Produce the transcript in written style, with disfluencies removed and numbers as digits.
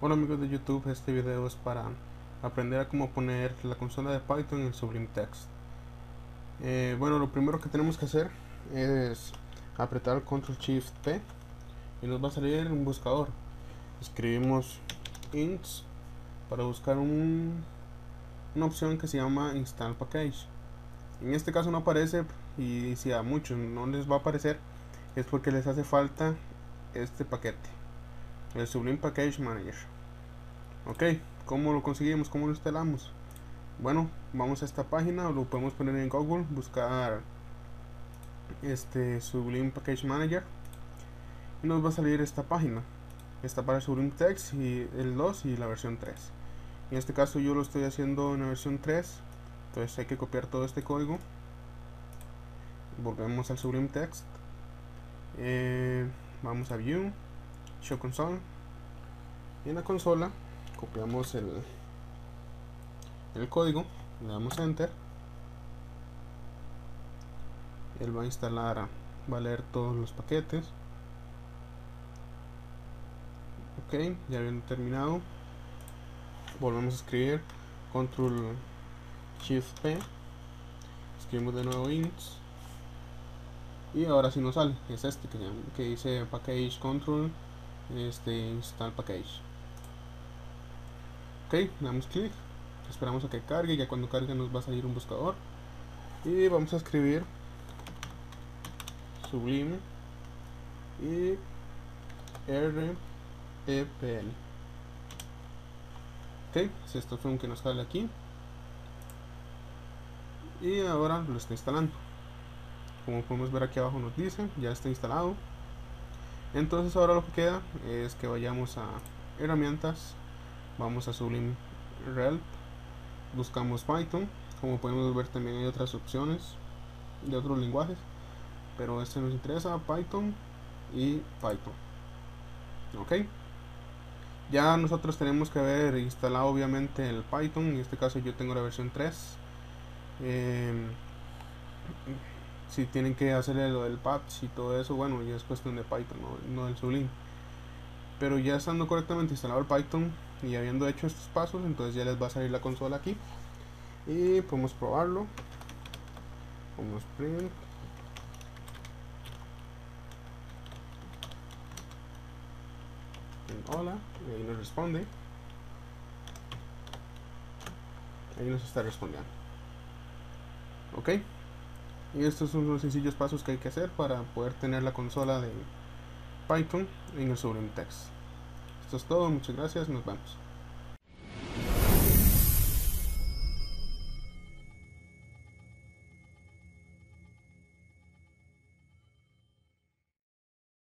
Hola amigos de YouTube, este video es para aprender a cómo poner la consola de Python en Sublime Text. Bueno, lo primero que tenemos que hacer es apretar Control Shift P y nos va a salir un buscador. Escribimos ints para buscar una opción que se llama Install Package. En este caso no aparece, y si a muchos no les va a aparecer es porque les hace falta este paquete, el Sublime Package Manager. Ok, ¿cómo lo conseguimos? ¿Cómo lo instalamos? Bueno, vamos a esta página, lo podemos poner en Google, buscar este Sublime Package Manager y nos va a salir esta página. Está para Sublime Text y el 2 y la versión 3. En este caso yo lo estoy haciendo en la versión 3, entonces hay que copiar todo este código. Volvemos al Sublime Text, vamos a View, Show Console, y en la consola copiamos el código, le damos Enter. Él va a instalar, va a leer todos los paquetes. Ok, ya habiendo terminado, volvemos a escribir Control Shift P, escribimos de nuevo ints y ahora sí nos sale, es este que dice Package Control Install Package. Ok, damos clic, esperamos a que cargue. Ya cuando cargue nos va a salir un buscador y vamos a escribir Sublime y rpl. Ok, es esta opción que nos sale aquí y ahora lo está instalando. Como podemos ver aquí abajo nos dice ya está instalado. Entonces ahora lo que queda es que vayamos a herramientas, vamos a sublime-rpl, buscamos Python. Como podemos ver también hay otras opciones de otros lenguajes, pero este nos interesa, Python y Python. Ok, ya nosotros tenemos que haber instalado obviamente el Python. En este caso yo tengo la versión 3. Si tienen que hacerle lo del patch y todo eso, bueno, ya es cuestión de Python, no del Sublime. Pero ya estando correctamente instalado el Python y habiendo hecho estos pasos, entonces ya les va a salir la consola aquí y podemos probarlo. Vamos print. Hola, y ahí nos responde. Ahí nos está respondiendo. Ok. Y estos son los sencillos pasos que hay que hacer para poder tener la consola de Python en el Sublime Text. Esto es todo, muchas gracias, nos vemos.